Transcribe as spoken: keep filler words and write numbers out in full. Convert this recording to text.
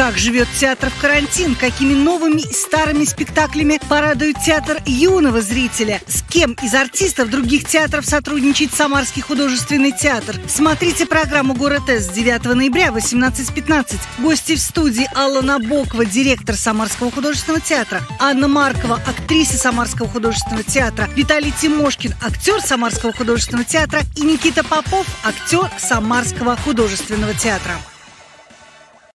Как живет театр в карантин? Какими новыми и старыми спектаклями порадует театр юного зрителя? С кем из артистов других театров сотрудничает Самарский художественный театр? Смотрите программу «Город С» с девятого ноября в восемнадцать пятнадцать. Гости в студии: Алла Набокова, директор Самарского художественного театра, Анна Маркова, актриса Самарского художественного театра, Виталий Тимошкин, актер Самарского художественного театра, и Никита Попов, актер Самарского художественного театра.